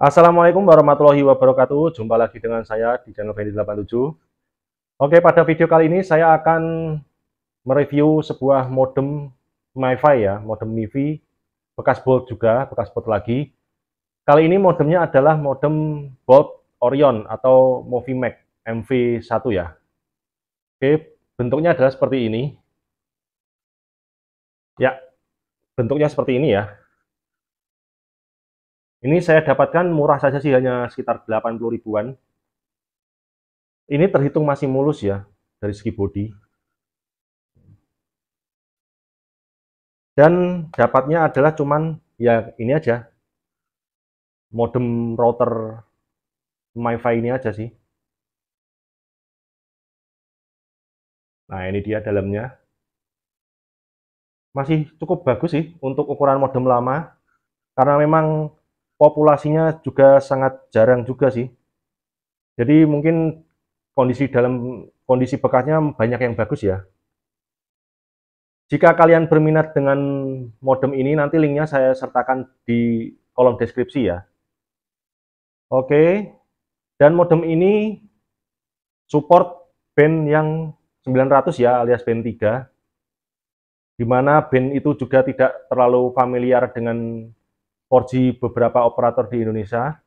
Assalamualaikum warahmatullahi wabarakatuh. Jumpa lagi dengan saya di channel Fendhy87. Oke, pada video kali ini saya akan mereview sebuah modem MiFi ya, modem MiFi bekas Bolt juga, bekas Bolt lagi. Kali ini modemnya adalah modem Bolt Orion atau Movimac MV1 ya. Oke, bentuknya adalah seperti ini. Ya, bentuknya seperti ini ya. Ini saya dapatkan murah saja sih, hanya sekitar 80 ribuan. Ini terhitung masih mulus ya, dari segi body. Dan dapatnya adalah cuman, ya ini aja. Modem router MiFi ini aja sih. Nah, ini dia dalamnya. Masih cukup bagus sih untuk ukuran modem lama. Karena memang populasinya juga sangat jarang juga sih. Jadi mungkin kondisi bekasnya banyak yang bagus ya. Jika kalian berminat dengan modem ini, nanti linknya saya sertakan di kolom deskripsi ya. Oke, dan modem ini support band yang 900 ya, alias band 3. Dimana band itu juga tidak terlalu familiar dengan 4G beberapa operator di Indonesia,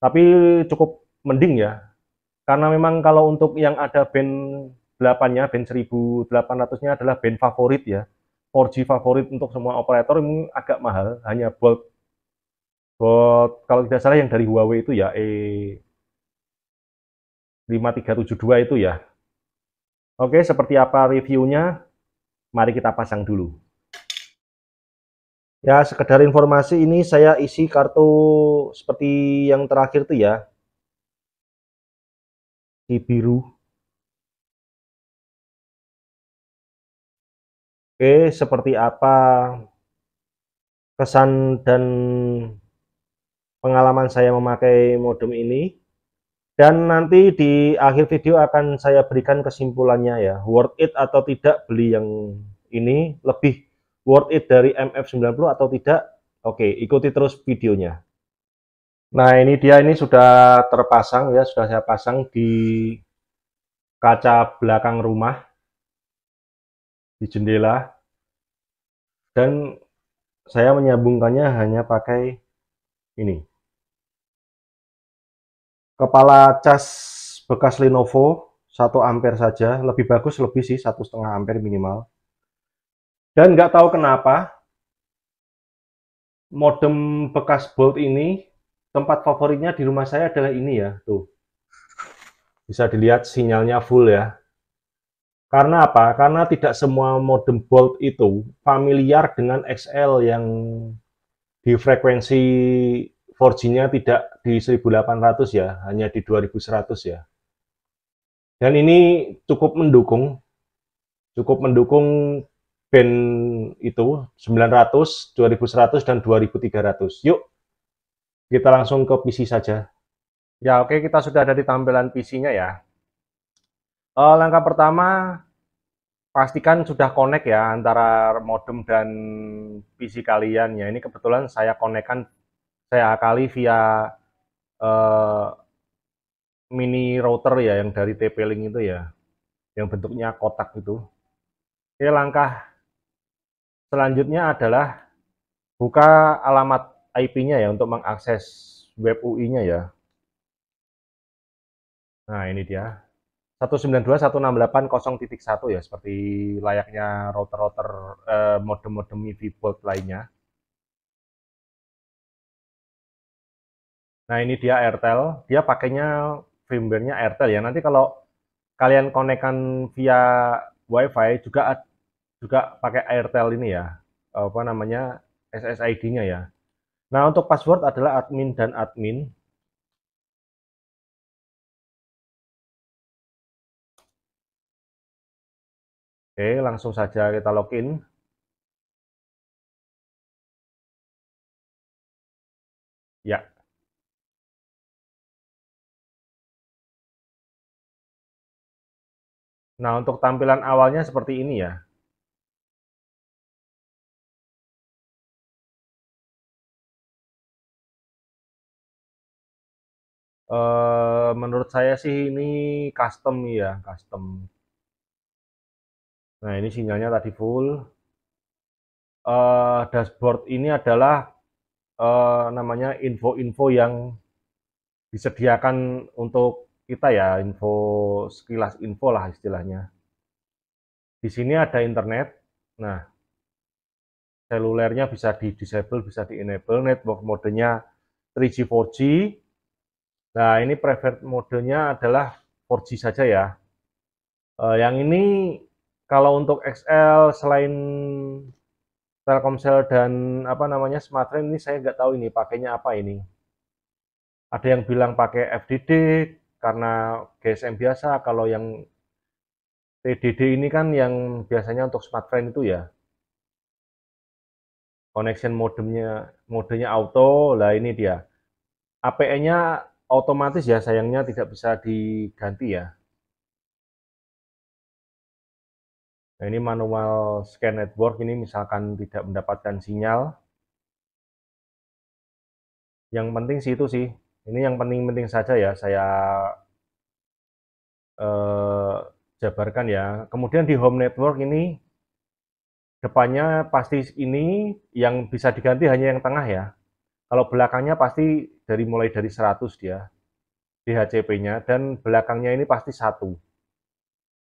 tapi cukup mending ya, karena memang kalau untuk yang ada band 8-nya, band 1800-nya adalah band favorit ya, 4G favorit untuk semua operator. Ini agak mahal, hanya Bolt kalau tidak salah yang dari Huawei itu ya, E5372 itu ya. Oke, seperti apa reviewnya, mari kita pasang dulu. Ya, sekedar informasi, ini saya isi kartu seperti yang terakhir tuh ya, si biru. Oke, seperti apa kesan dan pengalaman saya memakai modem ini. Dan nanti di akhir video akan saya berikan kesimpulannya ya, worth it atau tidak beli yang ini, lebih worth it dari MF90 atau tidak. Oke, ikuti terus videonya. Nah, ini dia, ini sudah terpasang ya, sudah saya pasang di kaca belakang rumah, di jendela. Dan saya menyambungkannya hanya pakai ini, kepala cas bekas Lenovo 1 ampere saja. Lebih bagus, lebih sih, 1,5 ampere minimal. Dan nggak tahu kenapa modem bekas Bolt ini tempat favoritnya di rumah saya adalah ini ya, tuh bisa dilihat sinyalnya full ya. Karena apa? Karena tidak semua modem Bolt itu familiar dengan XL yang di frekuensi 4G-nya tidak di 1800 ya, hanya di 2100 ya. Dan ini cukup mendukung band itu 900, 2100, dan 2300. Yuk, kita langsung ke PC saja. Ya, oke, kita sudah ada di tampilan PC-nya ya. Langkah pertama, pastikan sudah connect ya antara modem dan PC kalian ya. Ini kebetulan saya konekkan, saya akali via mini router ya, yang dari TP-Link itu ya, yang bentuknya kotak itu. Oke, langkah selanjutnya adalah buka alamat IP-nya ya untuk mengakses web UI-nya ya. Nah, ini dia. 192.168.0.1 ya, seperti layaknya router-router modem-modem MiFi Bolt lainnya. Nah, ini dia Airtel. Dia pakainya firmware-nya Airtel ya. Nanti kalau kalian konekkan via WiFi juga pakai Airtel ini ya, apa namanya, SSID-nya ya. Nah, untuk password adalah admin dan admin. Oke, langsung saja kita login. Ya. Nah, untuk tampilan awalnya seperti ini ya. Menurut saya sih ini custom ya, custom. Nah, ini sinyalnya tadi full. Dashboard ini adalah namanya info-info yang disediakan untuk kita ya, info sekilas info lah istilahnya. Di sini ada internet. Nah, selulernya bisa di disable, bisa di enable. Network modenya 3G 4G. Nah, ini preferred modenya adalah 4G saja ya. Yang ini kalau untuk XL selain Telkomsel dan apa namanya Smartren ini saya nggak tahu ini pakainya apa ini. Ada yang bilang pakai FDD karena GSM biasa, kalau yang TDD ini kan yang biasanya untuk Smartren itu ya. Connection modenya auto, lah ini dia. APN-nya otomatis ya, sayangnya tidak bisa diganti ya. Nah, ini manual scan network, ini misalkan tidak mendapatkan sinyal. Yang penting sih itu sih, ini yang penting-penting saja ya, saya jabarkan ya. Kemudian di home network ini, depannya pasti ini, yang bisa diganti hanya yang tengah ya. Kalau belakangnya pasti dari mulai dari 100 dia, DHCP-nya, dan belakangnya ini pasti 1.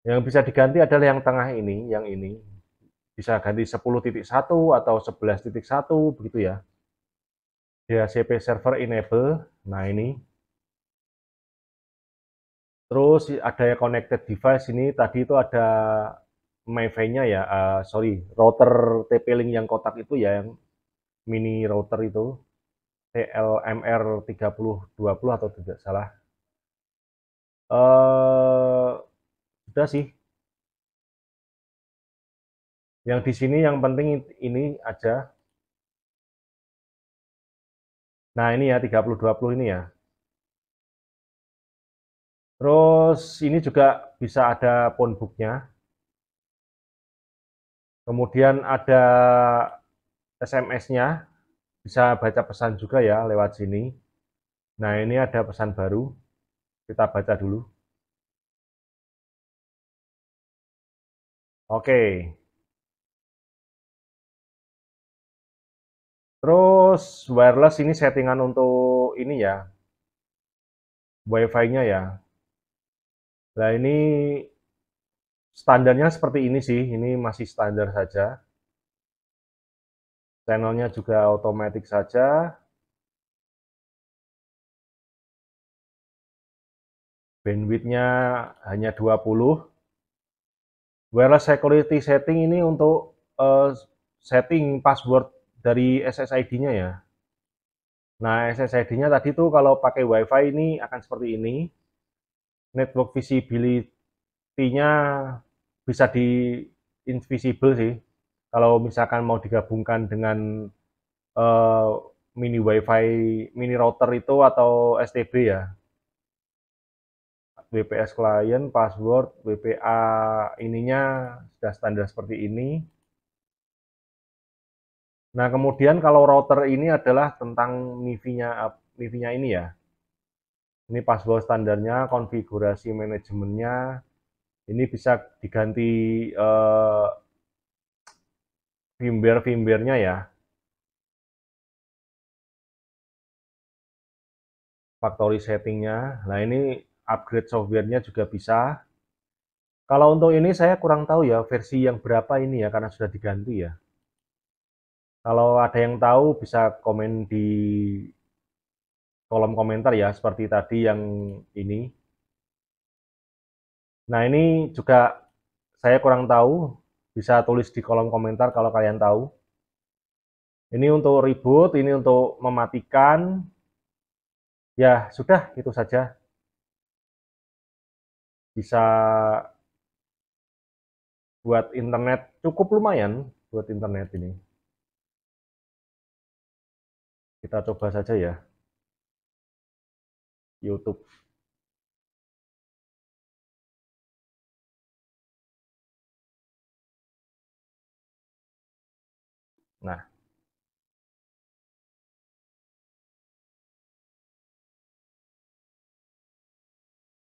Yang bisa diganti adalah yang tengah ini, yang ini. Bisa ganti 10.1 atau 11.1, begitu ya. DHCP server enable, nah ini. Terus ada connected device ini, tadi itu ada MiFi-nya ya, sorry, router TP-Link yang kotak itu ya, yang mini router itu. LMR 3020 atau tidak salah. Sudah sih. Yang di sini yang penting ini aja. Nah, ini ya 3020 ini ya. Terus ini juga bisa ada phonebook-nya. Kemudian ada SMS-nya. Bisa baca pesan juga ya lewat sini. Nah, ini ada pesan baru. Kita baca dulu. Oke. Terus wireless ini settingan untuk ini ya. Wi-Fi-nya ya. Nah, ini standarnya seperti ini sih. Ini masih standar saja. Channelnya juga otomatis saja. Bandwidth-nya hanya 20. Wireless security setting ini untuk setting password dari SSID-nya ya. Nah, SSID-nya tadi tuh kalau pakai WiFi ini akan seperti ini. Network visibility-nya bisa di invisible sih. Kalau misalkan mau digabungkan dengan mini WiFi, mini router itu atau STB ya. WPS client, password, WPA ininya sudah standar seperti ini. Nah, kemudian kalau router ini adalah tentang MiFi-nya ini ya. Ini password standarnya, konfigurasi manajemennya. Ini bisa diganti firmware-firmware-nya ya. Factory setting-nya. Nah, ini upgrade softwarenya juga bisa. Kalau untuk ini saya kurang tahu ya versi yang berapa ini ya, karena sudah diganti ya. Kalau ada yang tahu bisa komen di kolom komentar ya, seperti tadi yang ini. Nah, ini juga saya kurang tahu, bisa tulis di kolom komentar kalau kalian tahu. Ini untuk reboot, ini untuk mematikan. Ya sudah, itu saja. Bisa buat internet, cukup lumayan buat internet ini. Kita coba saja ya. YouTube. Nah.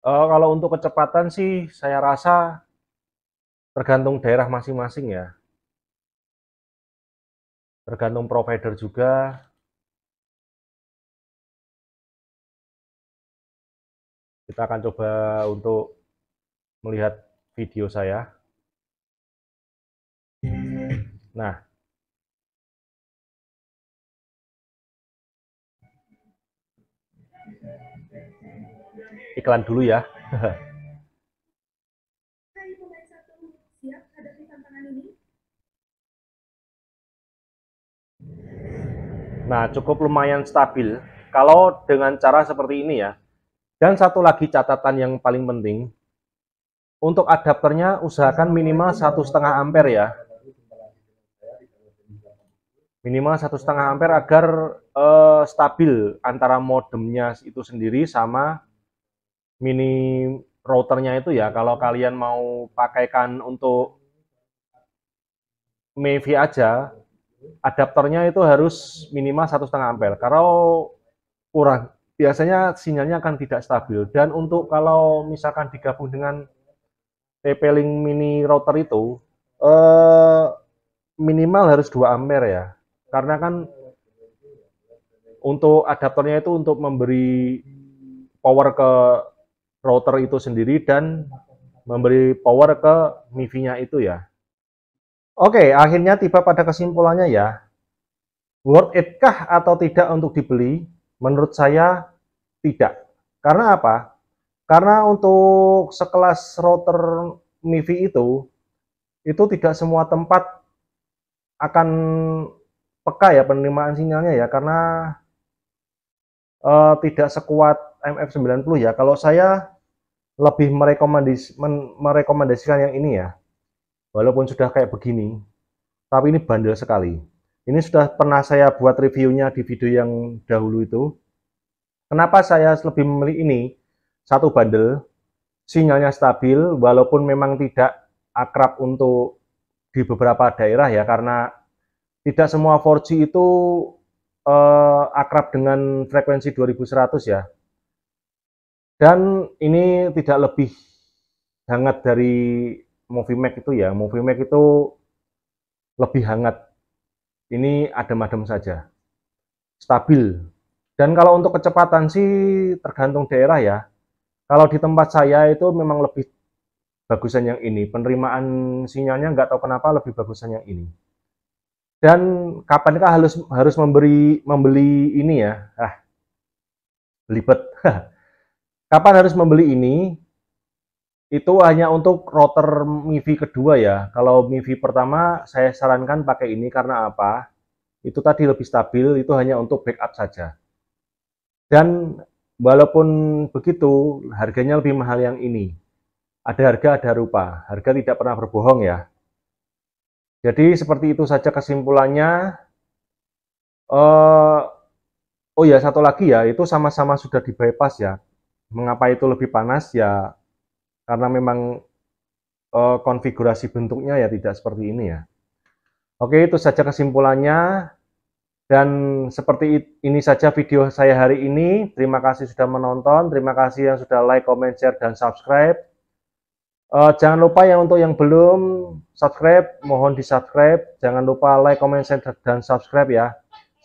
Kalau untuk kecepatan sih saya rasa tergantung daerah masing-masing ya. Tergantung provider juga. Kita akan coba untuk melihat video saya. Nah. Iklan dulu ya. Nah, cukup lumayan stabil kalau dengan cara seperti ini ya. Dan satu lagi catatan yang paling penting, untuk adapternya usahakan minimal 1,5 ampere ya. Minimal 1,5 ampere agar stabil antara modemnya itu sendiri sama mini routernya itu ya. Kalau kalian mau pakaikan untuk MiFi aja, adapternya itu harus minimal 1,5 ampere. Kalau kurang, biasanya sinyalnya akan tidak stabil. Dan untuk kalau misalkan digabung dengan TP-Link mini router itu minimal harus 2 ampere ya, karena kan untuk adapternya itu untuk memberi power ke router itu sendiri dan memberi power ke MiFi-nya itu ya. Oke, akhirnya tiba pada kesimpulannya ya. Worth it kah atau tidak untuk dibeli? Menurut saya tidak. Karena apa? Karena untuk sekelas router MiFi itu tidak semua tempat akan peka ya penerimaan sinyalnya ya. Karena tidak sekuat MF90 ya. Kalau saya lebih merekomendasikan yang ini ya. Walaupun sudah kayak begini, tapi ini bandel sekali. Ini sudah pernah saya buat reviewnya di video yang dahulu itu. Kenapa saya lebih memilih ini? Satu, bandel, sinyalnya stabil, walaupun memang tidak akrab untuk di beberapa daerah ya, karena tidak semua 4G itu akrab dengan frekuensi 2100 ya. Dan ini tidak lebih hangat dari Movimac itu ya. Movimac itu lebih hangat. Ini adem-adem saja, stabil. Dan kalau untuk kecepatan sih tergantung daerah ya. Kalau di tempat saya itu memang lebih bagusan yang ini. Penerimaan sinyalnya nggak tahu kenapa lebih bagusan yang ini. Dan kapankah harus membeli ini ya? Belibet. Kapan harus membeli ini? Itu hanya untuk router MiFi kedua ya. Kalau MiFi pertama saya sarankan pakai ini karena apa? Itu tadi lebih stabil, itu hanya untuk backup saja. Dan walaupun begitu harganya lebih mahal yang ini. Ada harga ada rupa, harga tidak pernah berbohong ya. Jadi seperti itu saja kesimpulannya. Oh ya, satu lagi ya, itu sama-sama sudah di bypass ya. Mengapa itu lebih panas ya? Karena memang konfigurasi bentuknya ya tidak seperti ini ya. Oke, itu saja kesimpulannya. Dan seperti ini saja video saya hari ini. Terima kasih sudah menonton. Terima kasih yang sudah like, comment, share, dan subscribe. Jangan lupa yang untuk yang belum subscribe, mohon di-subscribe. Jangan lupa like, comment, share, dan subscribe ya.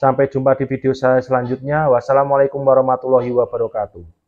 Sampai jumpa di video saya selanjutnya. Wassalamualaikum warahmatullahi wabarakatuh.